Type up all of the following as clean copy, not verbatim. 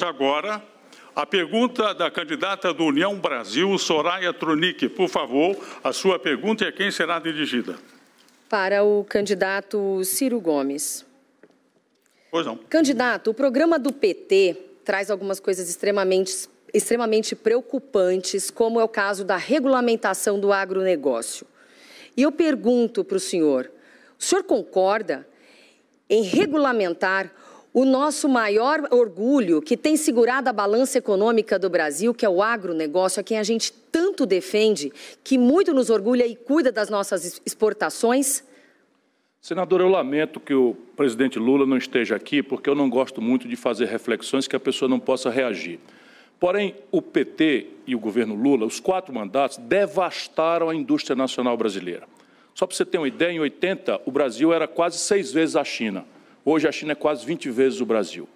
Agora, a pergunta da candidata do União Brasil, Soraya Thronicke. Por favor, a sua pergunta e a quem será dirigida? Para o candidato Ciro Gomes. Pois não. Candidato, o programa do PT traz algumas coisas extremamente preocupantes, como é o caso da regulamentação do agronegócio. E eu pergunto para o senhor concorda em regulamentar o nosso maior orgulho, que tem segurado a balança econômica do Brasil, que é o agronegócio, a quem a gente tanto defende, que muito nos orgulha e cuida das nossas exportações? Senador, eu lamento que o presidente Lula não esteja aqui, porque eu não gosto muito de fazer reflexões que a pessoa não possa reagir. Porém, o PT e o governo Lula, os 4 mandatos, devastaram a indústria nacional brasileira. Só para você ter uma ideia, em 80, o Brasil era quase 6 vezes a China. Hoje, a China é quase 20 vezes o Brasil.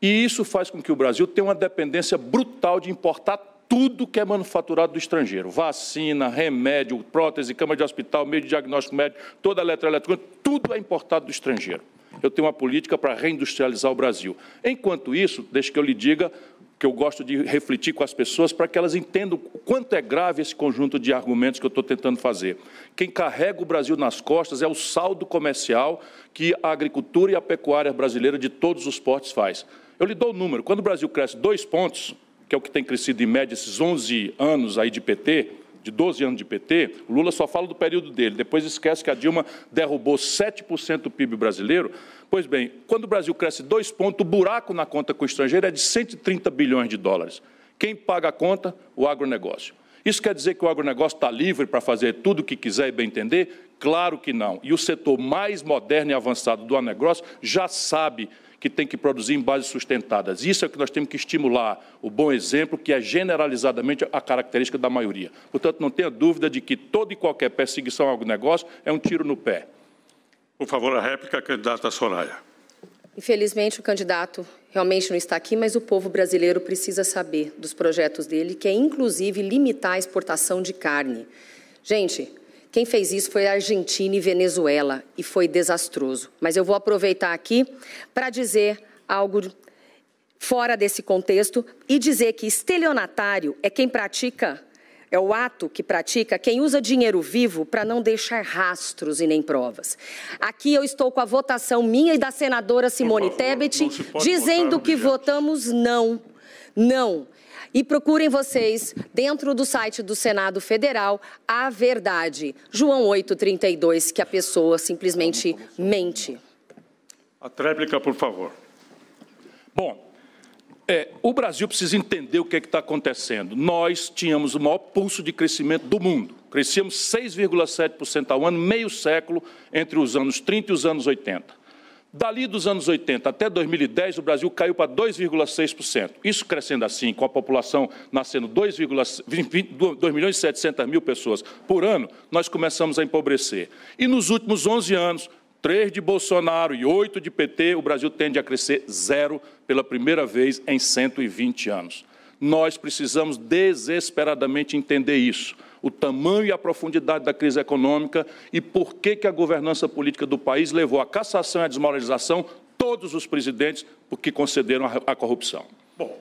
E isso faz com que o Brasil tenha uma dependência brutal de importar tudo que é manufaturado do estrangeiro. Vacina, remédio, prótese, cama de hospital, meio de diagnóstico médico, toda a eletroeletrônica, tudo é importado do estrangeiro. Eu tenho uma política para reindustrializar o Brasil. Enquanto isso, deixe que eu lhe diga que eu gosto de refletir com as pessoas para que elas entendam o quanto é grave esse conjunto de argumentos que eu estou tentando fazer. Quem carrega o Brasil nas costas é o saldo comercial que a agricultura e a pecuária brasileira de todos os portes faz. Eu lhe dou o número. Quando o Brasil cresce 2 pontos, que é o que tem crescido em média esses 11 anos aí de PT, de 12 anos de PT, o Lula só fala do período dele, depois esquece que a Dilma derrubou 7% do PIB brasileiro. Pois bem, quando o Brasil cresce 2 pontos, o buraco na conta com o estrangeiro é de 130 bilhões de dólares. Quem paga a conta? O agronegócio. Isso quer dizer que o agronegócio está livre para fazer tudo o que quiser e bem entender? Claro que não. E o setor mais moderno e avançado do agronegócio já sabe que tem que produzir em bases sustentadas. Isso é o que nós temos que estimular, o bom exemplo, que é generalizadamente a característica da maioria. Portanto, não tenha dúvida de que toda e qualquer perseguição ao negócio é um tiro no pé. Por favor, a réplica, candidata Soraya. Infelizmente, o candidato realmente não está aqui, mas o povo brasileiro precisa saber dos projetos dele, que é, inclusive, limitar a exportação de carne. Gente, quem fez isso foi a Argentina e Venezuela, e foi desastroso. Mas eu vou aproveitar aqui para dizer algo fora desse contexto e dizer que estelionatário é quem pratica, é o ato que pratica quem usa dinheiro vivo para não deixar rastros e nem provas. Aqui eu estou com a votação minha e da senadora Simone Tebet, dizendo que votamos não. Não. E procurem vocês, dentro do site do Senado Federal, a verdade. João 8:32, que a pessoa simplesmente mente. A réplica, por favor. Bom, o Brasil precisa entender o que é que está acontecendo. Nós tínhamos o maior pulso de crescimento do mundo. Crescíamos 6,7% ao ano, meio século, entre os anos 30 e os anos 80. Dali dos anos 80 até 2010, o Brasil caiu para 2,6%. Isso crescendo assim, com a população nascendo 2.700.000 pessoas por ano, nós começamos a empobrecer. E nos últimos 11 anos, 3 de Bolsonaro e 8 de PT, o Brasil tende a crescer 0 pela primeira vez em 120 anos. Nós precisamos desesperadamente entender isso, o tamanho e a profundidade da crise econômica e por que a governança política do país levou à cassação e à desmoralização todos os presidentes porque concederam a corrupção.